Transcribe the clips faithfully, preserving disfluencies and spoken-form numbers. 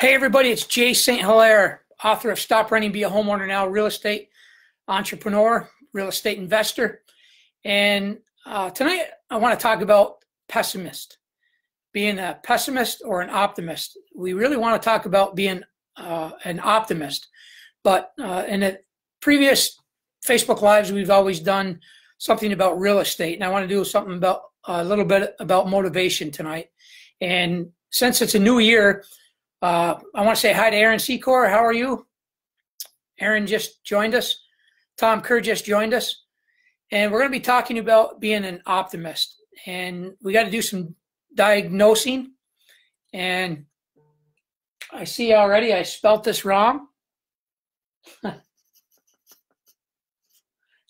Hey everybody, it's Jay Saint Hilaire, author of Stop Renting, Be a Homeowner Now, real estate entrepreneur, real estate investor. And uh, tonight I want to talk about pessimist, being a pessimist or an optimist. We really want to talk about being uh, an optimist, but uh, in the previous Facebook Lives, we've always done something about real estate. And I want to do something about a little bit about motivation tonight. And since it's a new year, Uh, I want to say hi to Aaron Secor. How are you? Aaron just joined us. Tom Kerr just joined us. And we're going to be talking about being an optimist. And we got to do some diagnosing. And I see already I spelt this wrong.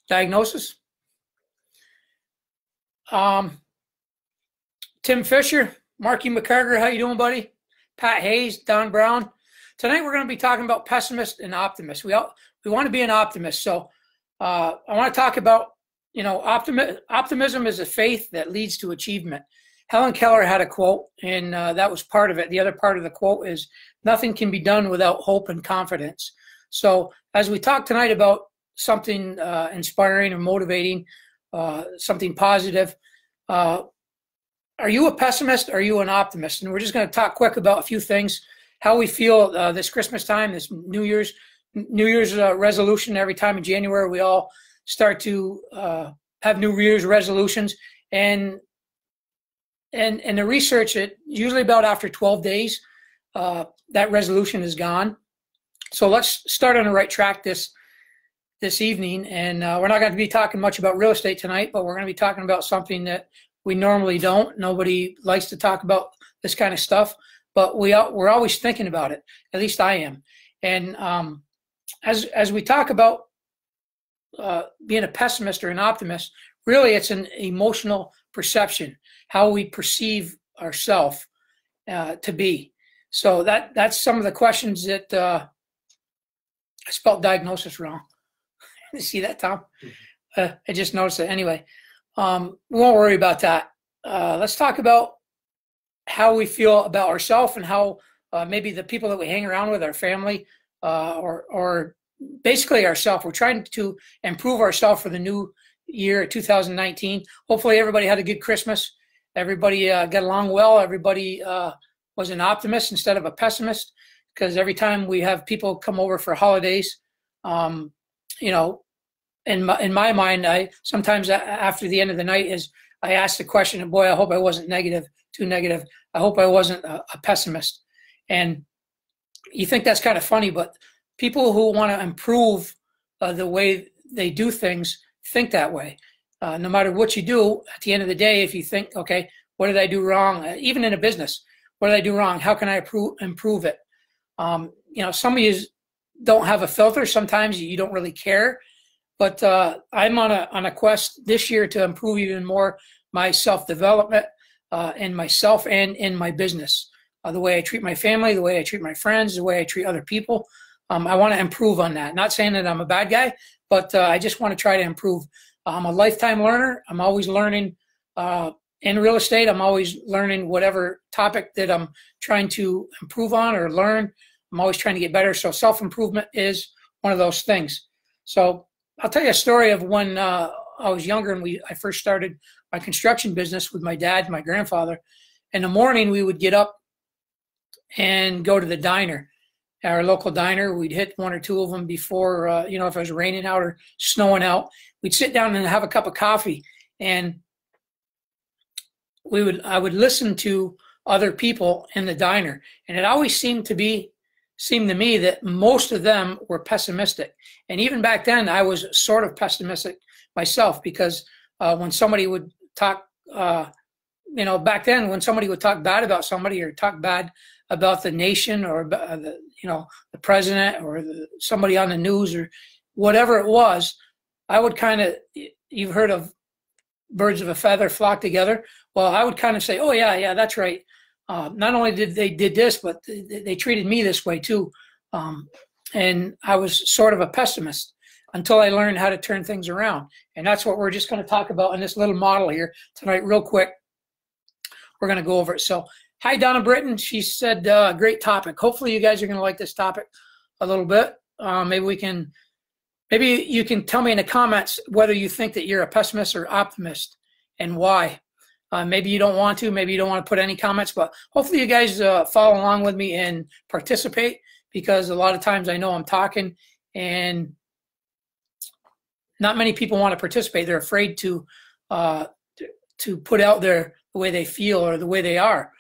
Diagnosis. Um, Tim Fisher, Marky McCarger, how you doing, buddy? Pat Hayes, Don Brown. Tonight we're going to be talking about pessimist and optimist. We all we want to be an optimist, so uh, I want to talk about you know optimism. Optimism is a faith that leads to achievement. Helen Keller had a quote, and uh, that was part of it. The other part of the quote is nothing can be done without hope and confidence. So as we talk tonight about something uh, inspiring and motivating, uh, something positive. Uh, Are you a pessimist? Or are you an optimist? And we're just going to talk quick about a few things, how we feel uh, this Christmas time, this New Year's New Year's uh, resolution. Every time in January, we all start to uh, have New Year's resolutions, and and and the research it usually about after twelve days, uh, that resolution is gone. So let's start on the right track this this evening, and uh, we're not going to be talking much about real estate tonight, but we're going to be talking about something that we normally don't. Nobody likes to talk about this kind of stuff, but we, we're always thinking about it. At least I am. And um, as, as we talk about uh, being a pessimist or an optimist, really it's an emotional perception, how we perceive ourselves uh, to be. So that, that's some of the questions that uh, I spelled diagnosis wrong. See that, Tom? Mm-hmm. uh, I just noticed that anyway. Um, we won't worry about that. Uh, let's talk about how we feel about ourselves and how uh, maybe the people that we hang around with, our family, uh, or, or basically ourselves. We're trying to improve ourselves for the new year, two thousand nineteen. Hopefully everybody had a good Christmas. Everybody uh, got along well. Everybody uh, was an optimist instead of a pessimist, because every time we have people come over for holidays, um, you know, In my, in my mind, I sometimes after the end of the night is I ask the question, boy, I hope I wasn't negative, too negative. I hope I wasn't a, a pessimist. And you think that's kind of funny, but people who want to improve uh, the way they do things think that way. Uh, no matter what you do, at the end of the day, if you think, okay, what did I do wrong? Uh, even in a business, what did I do wrong? How can I improve, improve it? Um, you know, some of you don't have a filter. Sometimes you don't really care. But uh, I'm on a, on a quest this year to improve even more my self-development uh, in myself and in my business, uh, the way I treat my family, the way I treat my friends, the way I treat other people. Um, I want to improve on that. Not saying that I'm a bad guy, but uh, I just want to try to improve. I'm a lifetime learner. I'm always learning uh, in real estate. I'm always learning whatever topic that I'm trying to improve on or learn. I'm always trying to get better. So self-improvement is one of those things. So I'll tell you a story of when uh, I was younger and we I first started my construction business with my dad and my grandfather. In the morning, we would get up and go to the diner, our local diner. We'd hit one or two of them before, uh, you know, if it was raining out or snowing out. We'd sit down and have a cup of coffee, and we would I would listen to other people in the diner, and it always seemed to be. seemed to me that most of them were pessimistic. And even back then, I was sort of pessimistic myself, because uh, when somebody would talk, uh, you know, back then when somebody would talk bad about somebody or talk bad about the nation or, uh, the, you know, the president or the, somebody on the news or whatever it was, I would kind of, you've heard of birds of a feather flock together. Well, I would kind of say, oh, yeah, yeah, that's right. Uh, not only did they did this, but they, they treated me this way too. Um, and I was sort of a pessimist until I learned how to turn things around. And that's what we're just going to talk about in this little model here tonight real quick. We're going to go over it. So Hi, Donna Britton. She said, uh, great topic. Hopefully you guys are going to like this topic a little bit. Uh, maybe we can, maybe you can tell me in the comments whether you think that you're a pessimist or optimist and why. Uh, maybe you don't want to, maybe you don't want to put any comments, but hopefully you guys uh, follow along with me and participate, because a lot of times I know I'm talking and not many people want to participate. They're afraid to uh, to put out their the way they feel or the way they are.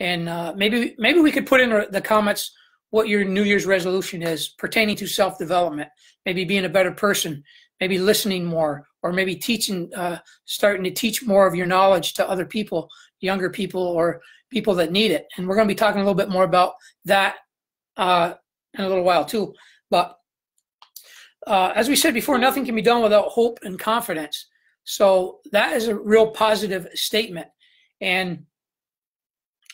And uh, maybe maybe we could put in the comments what your New Year's resolution is pertaining to self-development, maybe being a better person, maybe listening more, or maybe teaching, uh, starting to teach more of your knowledge to other people, younger people or people that need it. And we're going to be talking a little bit more about that uh, in a little while too. But uh, as we said before, nothing can be done without hope and confidence. So that is a real positive statement. And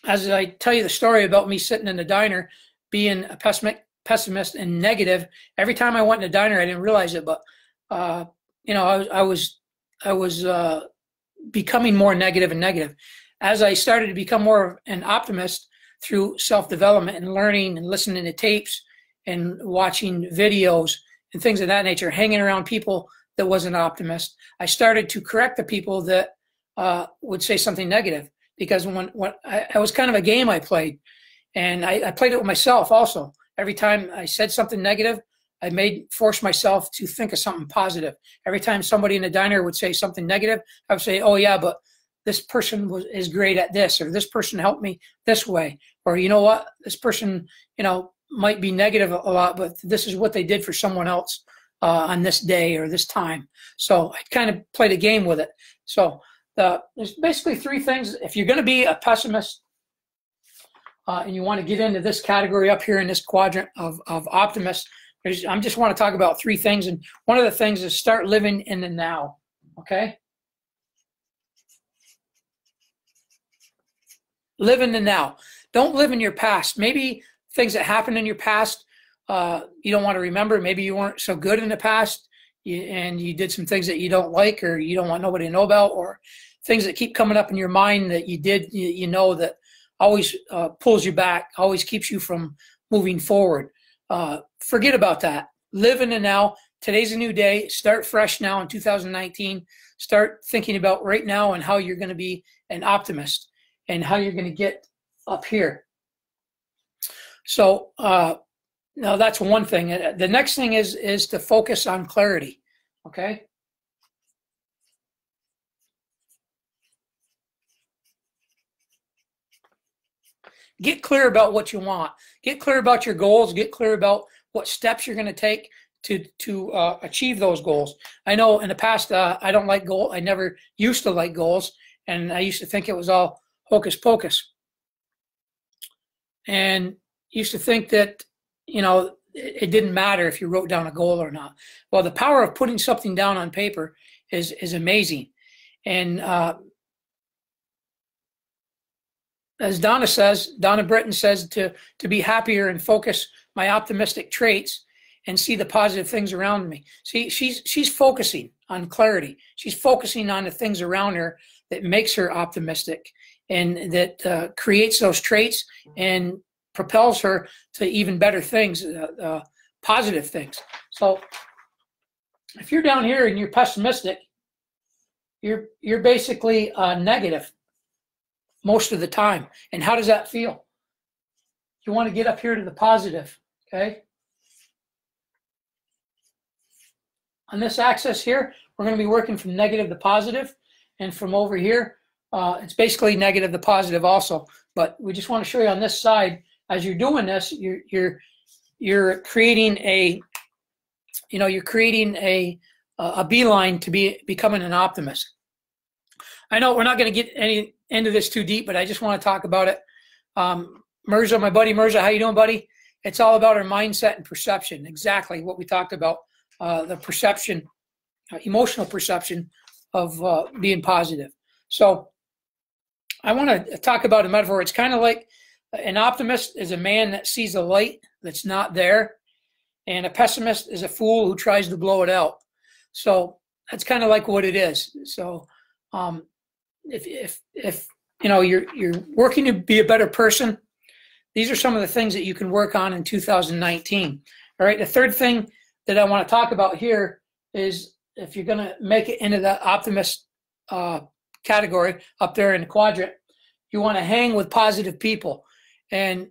as I tell you the story about me sitting in the diner, being a pessimist and negative, every time I went in the diner, I didn't realize it, but uh, you know, I, I was I was uh, becoming more negative and negative. As I started to become more of an optimist through self-development and learning and listening to tapes and watching videos and things of that nature, hanging around people that was an optimist, I started to correct the people that uh, would say something negative. Because when, when I, I was kind of a game I played, and I, I played it with myself also. Every time I said something negative, I made force myself to think of something positive. Every time somebody in the diner would say something negative, I would say, oh yeah, but this person was, is great at this, or this person helped me this way, or you know what, this person, you know, might be negative a lot, but this is what they did for someone else uh, on this day or this time. So I kind of played a game with it. So the, there's basically three things. If you're going to be a pessimist uh, and you want to get into this category up here in this quadrant of, of optimists, I just want to talk about three things, and one of the things is start living in the now, okay? Live in the now. Don't live in your past. Maybe things that happened in your past uh, you don't want to remember. Maybe you weren't so good in the past and you did some things that you don't like or you don't want nobody to know about, or things that keep coming up in your mind that you did, you know, that always uh, pulls you back, always keeps you from moving forward. Uh, forget about that. Live in the now. Today's a new day. Start fresh now in two thousand nineteen. Start thinking about right now and how you're going to be an optimist and how you're going to get up here. So uh, now that's one thing. The next thing is, is to focus on clarity. Okay. Get clear about what you want. Get clear about your goals. Get clear about what steps you're going to take to to uh, achieve those goals. I know in the past uh, I don't like goals. I never used to like goals, and I used to think it was all hocus pocus, and used to think that you know it, it didn't matter if you wrote down a goal or not. Well, the power of putting something down on paper is is amazing, and. Uh, As Donna says, Donna Britton says to, to be happier and focus my optimistic traits and see the positive things around me. See, she's, she's focusing on clarity. She's focusing on the things around her that makes her optimistic and that uh, creates those traits and propels her to even better things, uh, uh, positive things. So if you're down here and you're pessimistic, you're, you're basically uh, negative most of the time. And how does that feel? You want to get up here to the positive, okay? On this axis here, we're going to be working from negative to positive, and from over here, uh, it's basically negative to positive also. But we just want to show you on this side, as you're doing this, you're you're you're creating a, you know, you're creating a a beeline to be becoming an optimist. I know we're not going to get any into this too deep, but I just want to talk about it. Um, Mirza, my buddy Mirza, how you doing, buddy? It's all about our mindset and perception, exactly what we talked about, uh, the perception, uh, emotional perception of uh, being positive. So I want to talk about a metaphor. It's kind of like an optimist is a man that sees a light that's not there, and a pessimist is a fool who tries to blow it out. So that's kind of like what it is. So um, If, if, if you know, you're, you're working to be a better person. These are some of the things that you can work on in two thousand nineteen. All right, the third thing that I want to talk about here is if you're going to make it into the optimist uh, category up there in the quadrant, you want to hang with positive people. And,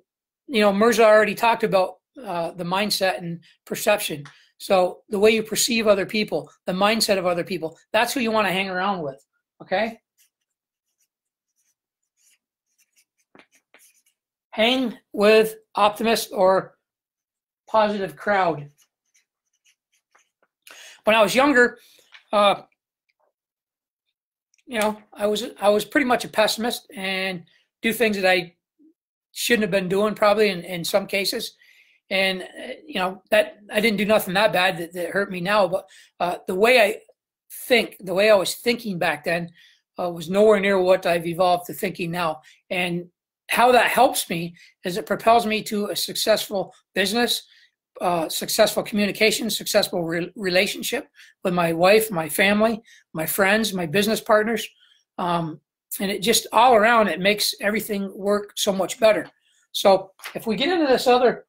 you know, Mirza already talked about uh, the mindset and perception. So the way you perceive other people, the mindset of other people, that's who you want to hang around with, okay? Hang with optimist or positive crowd. When I was younger, uh, you know, I was I was pretty much a pessimist and do things that I shouldn't have been doing probably in, in some cases. And, uh, you know, that I didn't do nothing that bad that, that hurt me now. But uh, the way I think, the way I was thinking back then uh, was nowhere near what I've evolved to thinking now. And how that helps me is it propels me to a successful business, uh, successful communication, successful re relationship with my wife, my family, my friends, my business partners. Um, and it just all around, it makes everything work so much better. So if we get into this other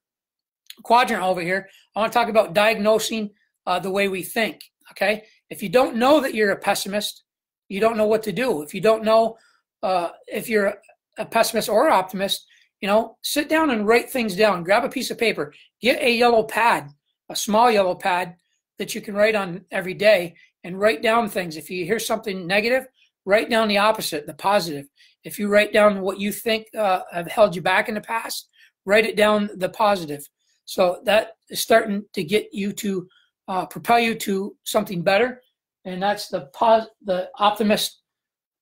quadrant over here, I want to talk about diagnosing uh, the way we think, okay? If you don't know that you're a pessimist, you don't know what to do. If you don't know uh, if you're a, a pessimist or optimist, you know, sit down and write things down. Grab a piece of paper. Get a yellow pad, a small yellow pad that you can write on every day and write down things. If you hear something negative, write down the opposite, the positive. If you write down what you think uh, have held you back in the past, write it down the positive. So that is starting to get you to uh, propel you to something better, and that's the pos the optimist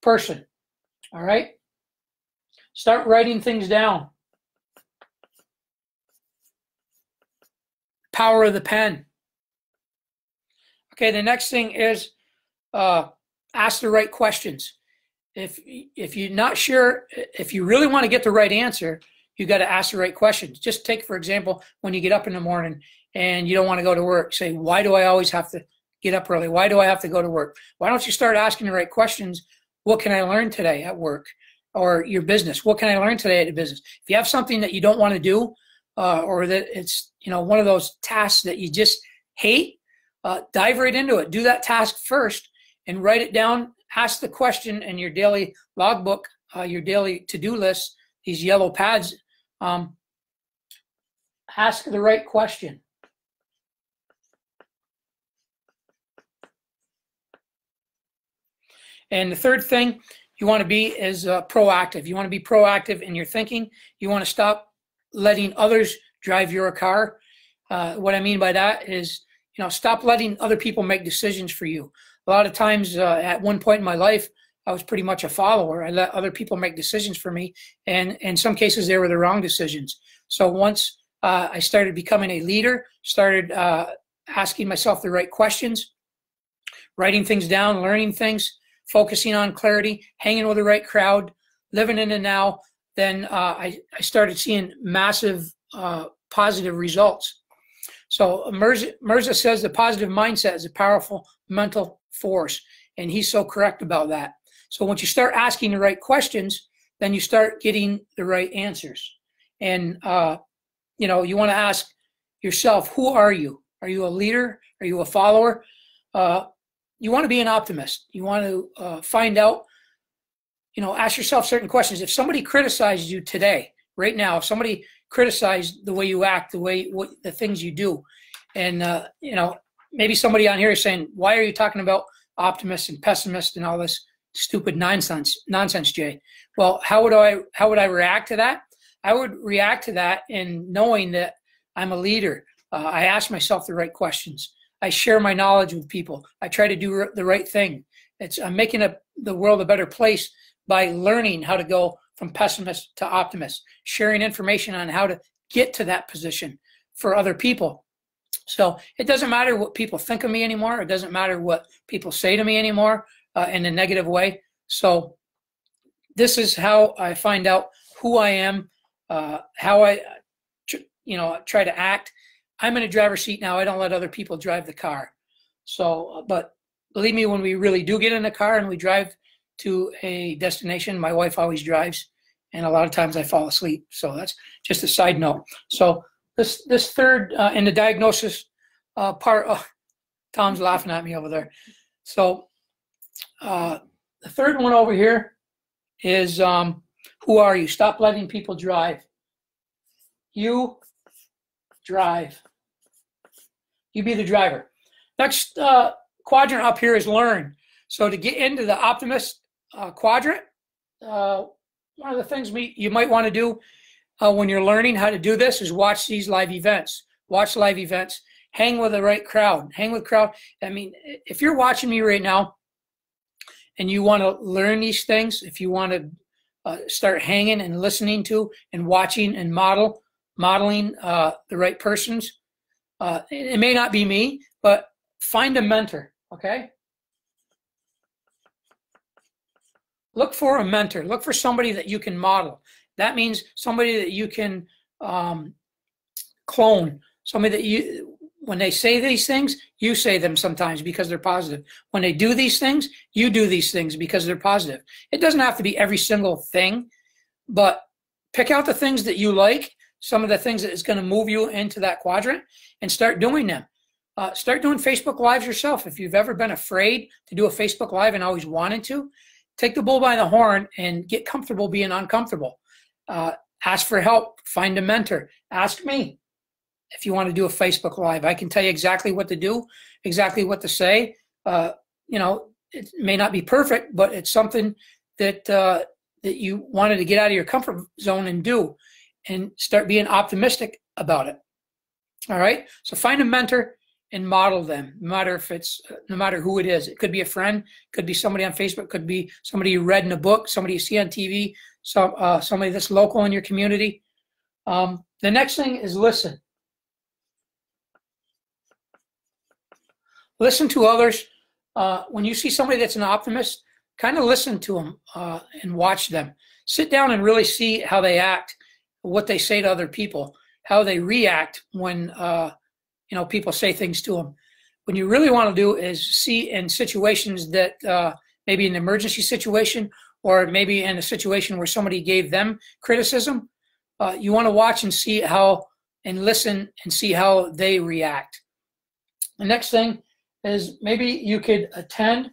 person, all right? Start writing things down. Power of the pen. Okay, the next thing is uh, ask the right questions. If, if you're not sure, if you really want to get the right answer, you got to ask the right questions. Just take, for example, when you get up in the morning and you don't want to go to work, say, why do I always have to get up early? Why do I have to go to work? Why don't you start asking the right questions? What can I learn today at work? Or your business, what can I learn today at the business? If you have something that you don't want to do, uh, or that it's, you know, one of those tasks that you just hate, uh, dive right into it. Do that task first and write it down. Ask the question in your daily logbook, uh, your daily to-do list, these yellow pads. Um, ask the right question. And the third thing you want to be is uh, proactive. You want to be proactive in your thinking. You want to stop letting others drive your car. Uh, what I mean by that is, you know, stop letting other people make decisions for you. A lot of times uh, at one point in my life, I was pretty much a follower. I let other people make decisions for me. And in some cases, they were the wrong decisions. So once uh, I started becoming a leader, started uh, asking myself the right questions, writing things down, learning things, focusing on clarity, hanging with the right crowd, living in the now, then uh, I, I started seeing massive uh, positive results. So Mirza, Mirza says the positive mindset is a powerful mental force, and he's so correct about that. So once you start asking the right questions, then you start getting the right answers. And, uh, you know, you want to ask yourself, who are you? Are you a leader? Are you a follower? Uh, You want to be an optimist. You want to uh, find out, you know, ask yourself certain questions. If somebody criticized you today, right now, if somebody criticized the way you act, the way, what, the things you do, and, uh, you know, maybe somebody on here is saying, why are you talking about optimists and pessimists and all this stupid nonsense, nonsense, Jay? Well, how would I, how would I react to that? I would react to that in knowing that I'm a leader. Uh, I ask myself the right questions. I share my knowledge with people. I try to do the right thing. It's, I'm making a, the world a better place by learning how to go from pessimist to optimist, sharing information on how to get to that position for other people. So it doesn't matter what people think of me anymore. It doesn't matter what people say to me anymore uh, in a negative way. So this is how I find out who I am, uh, how I you know, try to act. I'm in a driver's seat now. I don't let other people drive the car. So, but believe me, when we really do get in the car and we drive to a destination. My wife always drives, and a lot of times I fall asleep. So that's just a side note. So this this third uh, in the diagnosis uh, part, oh, Tom's laughing at me over there. So uh, the third one over here is um, who are you? Stop letting people drive. You drive. You be the driver. Next uh, quadrant up here is learn. So to get into the optimist uh, quadrant, uh, one of the things we, you might want to do uh, when you're learning how to do this is watch these live events. Watch live events. Hang with the right crowd. Hang with crowd. I mean, if you're watching me right now and you want to learn these things, if you want to uh, start hanging and listening to and watching and model, modeling uh, the right persons, uh, it, it may not be me, but find a mentor, okay? Look for a mentor. Look for somebody that you can model. That means somebody that you can um, clone. Somebody that you, when they say these things, you say them sometimes because they're positive. When they do these things, you do these things because they're positive. It doesn't have to be every single thing, but pick out the things that you like, some of the things that is going to move you into that quadrant, and start doing them. Uh, start doing Facebook Lives yourself. If you've ever been afraid to do a Facebook Live and always wanted to, take the bull by the horn and get comfortable being uncomfortable. Uh, ask for help. Find a mentor. Ask me if you want to do a Facebook Live. I can tell you exactly what to do, exactly what to say. Uh, you know, it may not be perfect, but it's something that, uh, that you wanted to get out of your comfort zone and do, and start being optimistic about it. All right? So find a mentor and model them, no matter if it's, no matter who it is. It could be a friend, could be somebody on Facebook, could be somebody you read in a book, somebody you see on T V, some uh, somebody that's local in your community. Um, the next thing is listen. Listen to others. Uh, when you see somebody that's an optimist, kind of listen to them uh, and watch them. Sit down and really see how they act, what they say to other people, how they react when uh, you know, people say things to them. What you really want to do is see in situations that uh, maybe an emergency situation, or maybe in a situation where somebody gave them criticism, uh, you want to watch and see how, and listen and see how they react. The next thing is maybe you could attend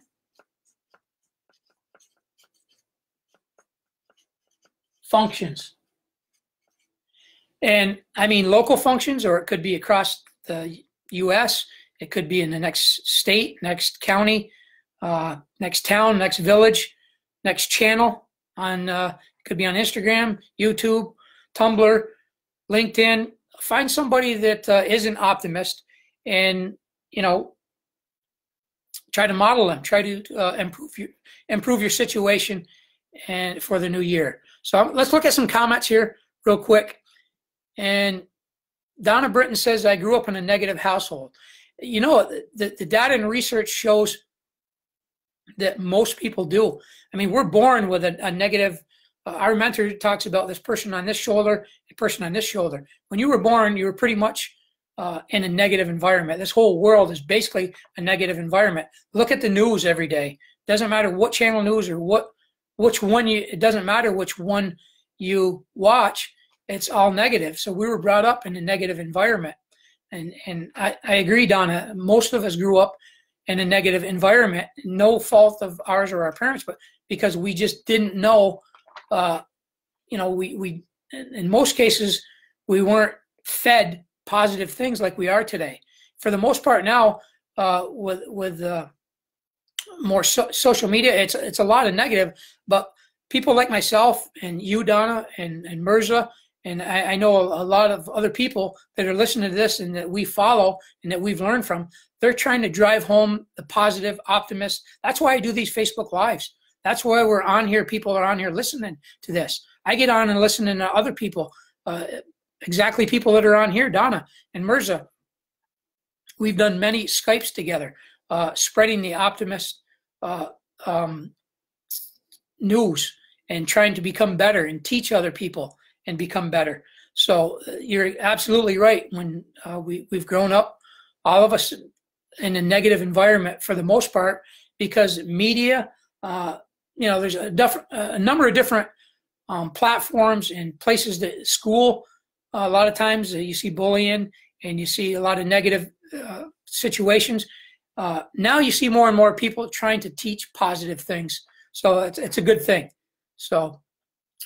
functions. And I mean local functions, or it could be across the U S, it could be in the next state, next county, uh, next town, next village, next channel. On uh, it could be on Instagram, YouTube, Tumblr, LinkedIn. Find somebody that uh, is an optimist, and you know, try to model them. Try to uh, improve your improve your situation, and for the new year. So let's look at some comments here real quick. And Donna Britton says, I grew up in a negative household. You know, the, the data and research shows that most people do. I mean, we're born with a, a negative. Uh, our mentor talks about this person on this shoulder, the person on this shoulder. When you were born, you were pretty much uh, in a negative environment. This whole world is basically a negative environment. Look at the news every day. Doesn't matter what channel news or what, which one you, it doesn't matter which one you watch. It's all negative. So we were brought up in a negative environment. And, and I, I agree, Donna, most of us grew up in a negative environment, no fault of ours or our parents, but because we just didn't know, uh, you know, we, we, in most cases, we weren't fed positive things like we are today. For the most part now, uh, with, with uh, more so social media, it's, it's a lot of negative, but people like myself and you, Donna, and, and Mirza, and I, I know a lot of other people that are listening to this and that we follow and that we've learned from, they're trying to drive home the positive optimist. That's why I do these Facebook Lives. That's why we're on here. People are on here listening to this. I get on and listening to other people, uh, exactly people that are on here, Donna and Mirza. We've done many Skypes together, uh, spreading the optimist uh, um, news and trying to become better and teach other people and become better. So uh, you're absolutely right. When uh, we, we've grown up, all of us in a negative environment for the most part, because media, uh, you know, there's a, diff- a number of different um, platforms and places that school, uh, a lot of times uh, you see bullying and you see a lot of negative uh, situations. Uh, now you see more and more people trying to teach positive things. So it's, it's a good thing. So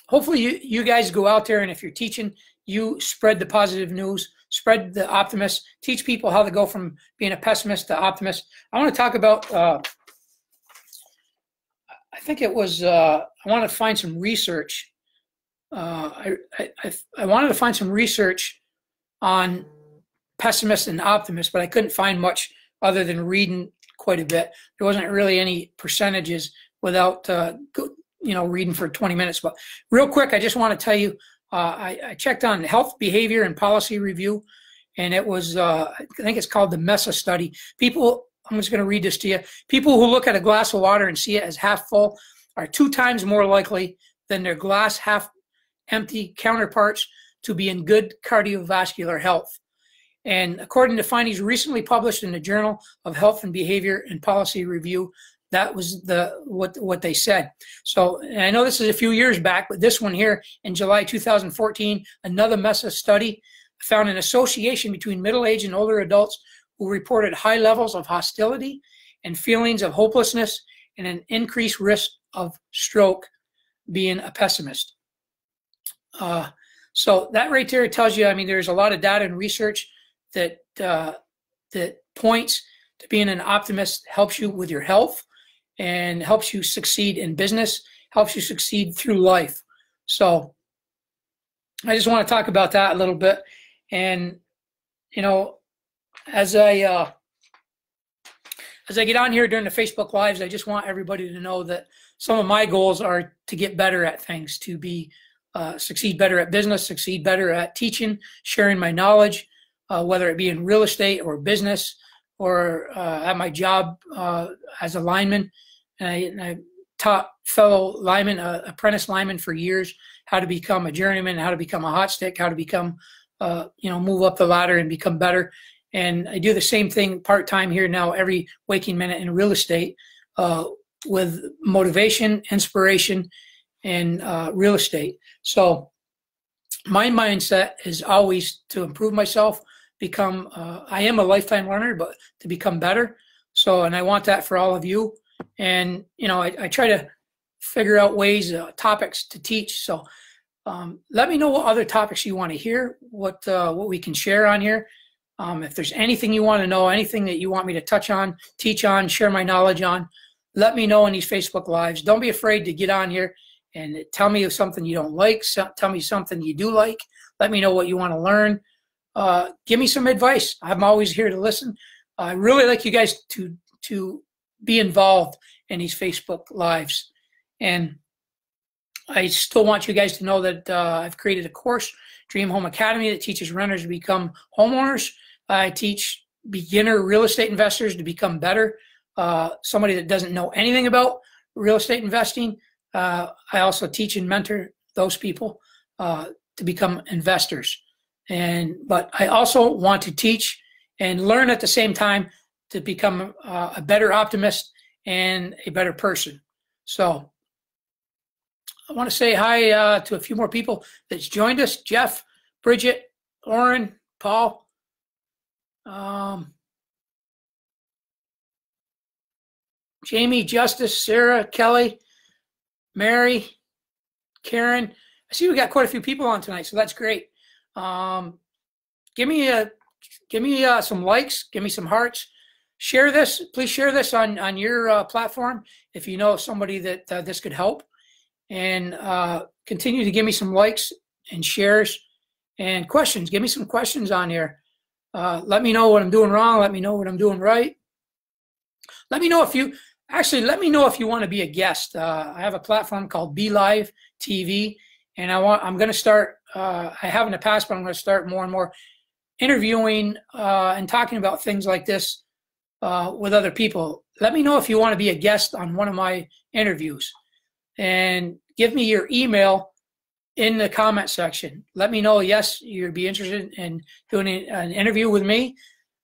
hopefully you, you guys go out there, and if you're teaching, you spread the positive news, spread the optimist, teach people how to go from being a pessimist to optimist. I want to talk about, uh, I think it was, uh, I want to find some research. Uh, I, I, I wanted to find some research on pessimists and optimists, but I couldn't find much other than reading quite a bit. There wasn't really any percentages without, uh, go, you know, reading for twenty minutes. But real quick, I just want to tell you, uh, I, I checked on Health, Behavior, and Policy Review, and it was, uh, I think it's called the MESA study. People, I'm just going to read this to you. People who look at a glass of water and see it as half full are two times more likely than their glass half empty counterparts to be in good cardiovascular health. And according to findings recently published in the Journal of Health and Behavior and Policy Review, that was the what what they said. So, and I know this is a few years back, but this one here in July two thousand fourteen, another MESA study found an association between middle-aged and older adults who reported high levels of hostility and feelings of hopelessness and an increased risk of stroke being a pessimist. Uh, so that right there tells you, I mean, there's a lot of data and research that uh, that points to being an optimist helps you with your health and helps you succeed in business, helps you succeed through life. So I just want to talk about that a little bit. And, you know, as I, uh, as I get on here during the Facebook Lives, I just want everybody to know that some of my goals are to get better at things, to be uh, succeed better at business, succeed better at teaching, sharing my knowledge, uh, whether it be in real estate or business, or uh, at my job uh, as a lineman. And I, and I taught fellow linemen, uh, apprentice linemen for years, how to become a journeyman, how to become a hot stick, how to become, uh, you know, move up the ladder and become better. And I do the same thing part-time here now every waking minute in real estate uh, with motivation, inspiration, and uh, real estate. So my mindset is always to improve myself, become, uh, I am a lifetime learner, but to become better. So, and I want that for all of you. And, you know, I, I try to figure out ways, uh, topics to teach. So um, let me know what other topics you want to hear, what, uh, what we can share on here. Um, if there's anything you want to know, anything that you want me to touch on, teach on, share my knowledge on, let me know in these Facebook Lives. Don't be afraid to get on here and tell me if something you don't like, so, tell me something you do like. Let me know what you want to learn. Uh, give me some advice. I'm always here to listen. I really like you guys to to be involved in these Facebook Lives. And I still want you guys to know that uh, I've created a course, Dream Home Academy, that teaches renters to become homeowners. I teach beginner real estate investors to become better. Uh, somebody that doesn't know anything about real estate investing. Uh, I also teach and mentor those people uh, to become investors. And, but I also want to teach and learn at the same time to become uh, a better optimist and a better person. So I want to say hi uh, to a few more people that's joined us. Jeff, Bridget, Oren, Paul. Um, Jamie, Justice, Sarah, Kelly, Mary, Karen. I see we got quite a few people on tonight, so that's great. Um, give me a, give me uh, some likes, give me some hearts, share this, please share this on, on your uh, platform if you know somebody that uh, this could help, and uh, continue to give me some likes and shares and questions. Give me some questions on here. Uh, let me know what I'm doing wrong. Let me know what I'm doing right. Let me know if you, actually, let me know if you want to be a guest. Uh, I have a platform called Be Live T V. And I want, I'm going to start, uh, I have in the past, but I'm going to start more and more interviewing uh, and talking about things like this uh, with other people. Let me know if you want to be a guest on one of my interviews. And give me your email in the comment section. Let me know, yes, you'd be interested in doing an interview with me.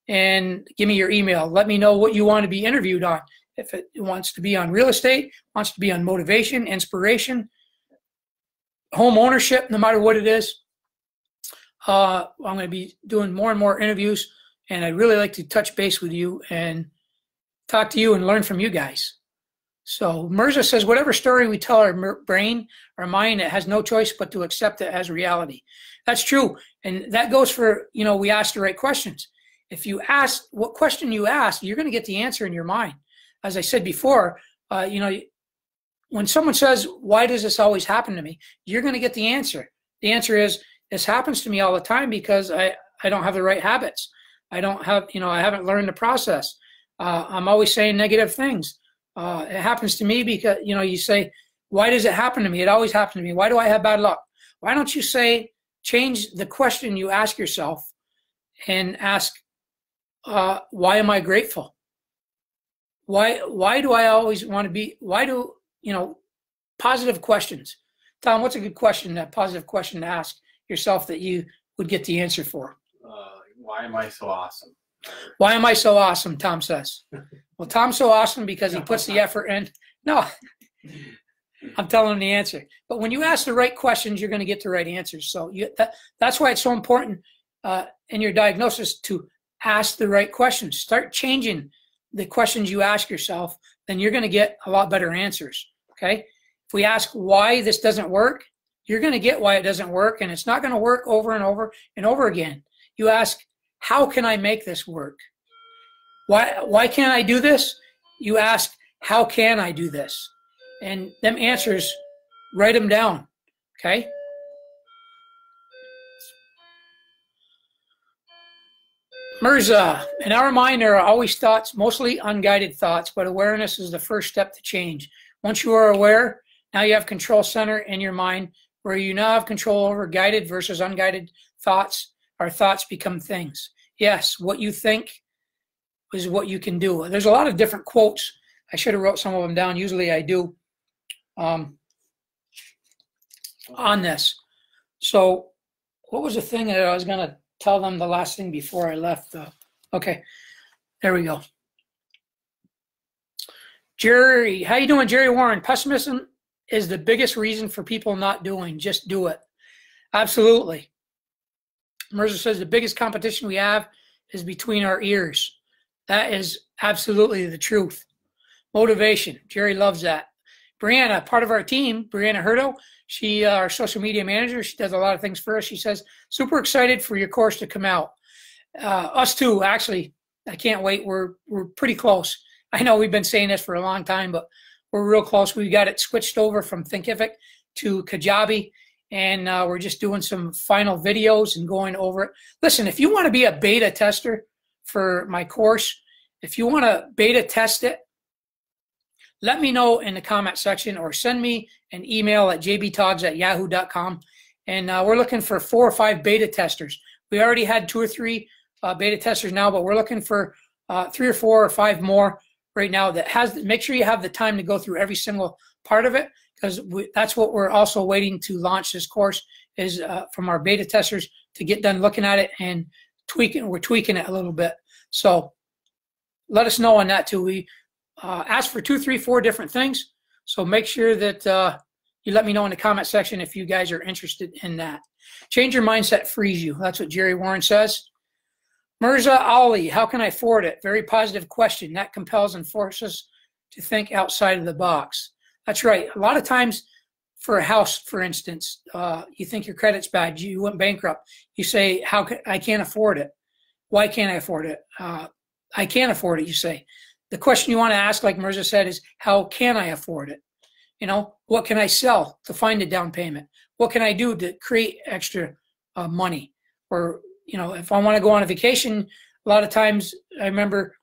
And give me your email. Let me know what you want to be interviewed on. if it wants to be on real estate, wants to be on motivation, inspiration, home ownership, no matter what it is. Uh, I'm going to be doing more and more interviews, and I'd really like to touch base with you and talk to you and learn from you guys. So Mirza says, whatever story we tell our brain, our mind, it has no choice but to accept it as reality. That's true. And that goes for, you know, we ask the right questions. If you ask what question you ask, you're going to get the answer in your mind. As I said before, uh, you know, when someone says, why does this always happen to me? You're going to get the answer. The answer is, this happens to me all the time because I, I don't have the right habits. I don't have, you know, I haven't learned the process. Uh, I'm always saying negative things. Uh, it happens to me because, you know, you say, why does it happen to me? It always happens to me. Why do I have bad luck? Why don't you say, change the question you ask yourself and ask, uh, why am I grateful? Why, why do I always want to be, why do, you know, positive questions. Tom, what's a good question, a positive question to ask yourself that you would get the answer for? Uh, why am I so awesome? Why am I so awesome, Tom says. Well, Tom's so awesome because he puts the effort in. No, I'm telling him the answer. But when you ask the right questions, you're going to get the right answers. So you, that, that's why it's so important uh, in your diagnosis to ask the right questions. Start changing the questions you ask yourself, then you're going to get a lot better answers, okay? If we ask why this doesn't work, you're going to get why it doesn't work, and it's not going to work over and over and over again. You ask, how can I make this work? Why, why can't I do this? You ask, how can I do this? And them answers, write them down, okay? Mirza, in our mind, there are always thoughts, mostly unguided thoughts, but awareness is the first step to change. Once you are aware, now you have control center in your mind where you now have control over guided versus unguided thoughts. Our thoughts become things. Yes, what you think is what you can do. There's a lot of different quotes. I should have wrote some of them down. Usually I do um, on this. So what was the thing that I was going to tell them the last thing before I left? Uh, okay, there we go. Jerry, how you doing, Jerry Warren? Pessimism is the biggest reason for people not doing. Just do it. Absolutely. Mirza says the biggest competition we have is between our ears. That is absolutely the truth. Motivation. Jerry loves that. Brianna, part of our team, Brianna Hurto, she, uh, our social media manager, she does a lot of things for us. She says, super excited for your course to come out. Uh, us too, actually. I can't wait. We're, we're pretty close. I know we've been saying this for a long time, but we're real close. We got it switched over from Thinkific to Kajabi, and uh, we're just doing some final videos and going over it. Listen, if you want to be a beta tester for my course, if you want to beta test it, let me know in the comment section or send me an email at j b togs at yahoo dot com. And uh, we're looking for four or five beta testers. We already had two or three uh, beta testers now, but we're looking for uh, three or four or five more right now. That has, make sure you have the time to go through every single part of it, because that's what we're also waiting to launch this course is uh, from our beta testers to get done looking at it and tweaking. We're tweaking it a little bit. So let us know on that too. We Uh, ask for two, three, four different things. So make sure that uh, you let me know in the comment section if you guys are interested in that. Change your mindset frees you. That's what Jerry Warren says. Mirza Ali, how can I afford it? Very positive question. That compels and forces to think outside of the box. That's right. A lot of times for a house, for instance, uh, you think your credit's bad. You went bankrupt. You say, how can, I can't afford it. Why can't I afford it? Uh, I can't afford it, you say. The question you want to ask, like Mirza said, is how can I afford it? You know, what can I sell to find a down payment? What can I do to create extra uh, money? Or, you know, if I want to go on a vacation, a lot of times I remember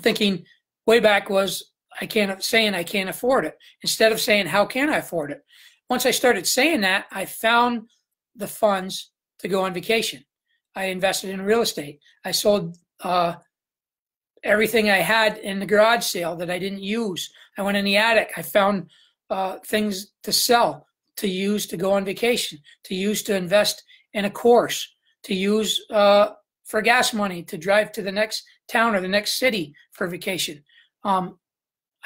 thinking way back was I can't, saying I can't afford it instead of saying how can I afford it? Once I started saying that, I found the funds to go on vacation. I invested in real estate. I sold uh, everything I had in the garage sale that I didn't use. I went in the attic. I found uh, things to sell, to use to go on vacation, to use to invest in a course, to use uh, for gas money, to drive to the next town or the next city for vacation. Um,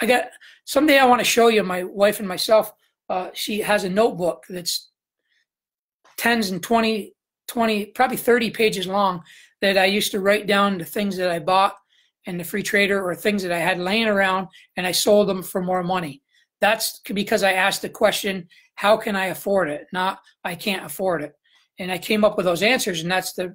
I got someday I want to show you, my wife and myself, uh, she has a notebook that's tens and twenty, twenty, probably thirty pages long that I used to write down the things that I bought and the free trader, or things that I had laying around and I sold them for more money. That's because I asked the question, how can I afford it? Not, I can't afford it. And I came up with those answers, and that's the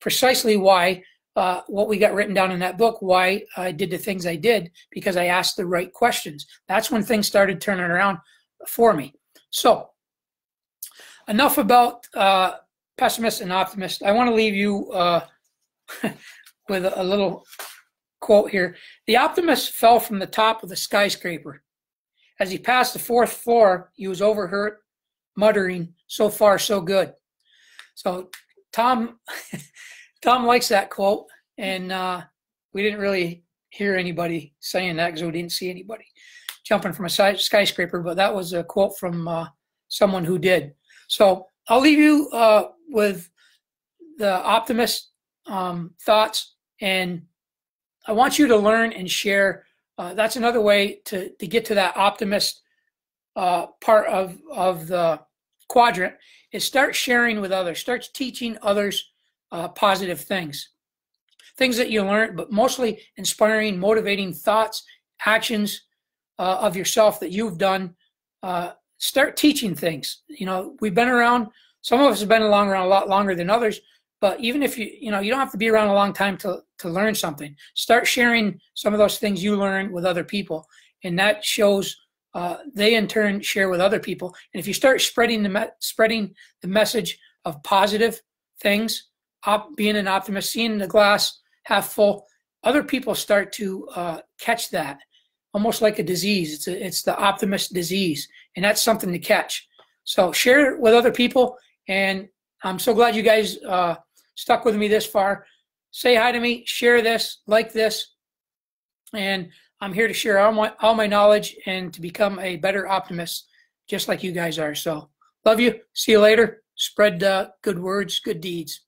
precisely why uh, what we got written down in that book, why I did the things I did, because I asked the right questions. That's when things started turning around for me. So enough about uh, pessimists and optimists. I want to leave you uh, with a little quote here. The optimist fell from the top of the skyscraper. As he passed the fourth floor, he was overheard muttering, "So far, so good." So Tom, Tom likes that quote, and uh, we didn't really hear anybody saying that because we didn't see anybody jumping from a skyscraper, but that was a quote from uh, someone who did. So I'll leave you uh, with the optimist um, thoughts, and I want you to learn and share. Uh, that's another way to, to get to that optimist uh, part of, of the quadrant, is start sharing with others, start teaching others uh, positive things, things that you learn, but mostly inspiring, motivating thoughts, actions uh, of yourself that you've done. Uh, start teaching things. You know, we've been around, some of us have been along around a lot longer than others, but even if you, you know, you don't have to be around a long time to, to learn something. Start sharing some of those things you learn with other people, and that shows uh, they in turn share with other people. And if you start spreading the, me spreading the message of positive things, op being an optimist, seeing the glass half full, other people start to uh, catch that, almost like a disease. It's, a, it's the optimist disease, and that's something to catch. So share it with other people, and I'm so glad you guys uh, stuck with me this far. Say hi to me, share this, like this, and I'm here to share all my, all my knowledge and to become a better optimist, just like you guys are. So love you. See you later. Spread uh, good words, good deeds.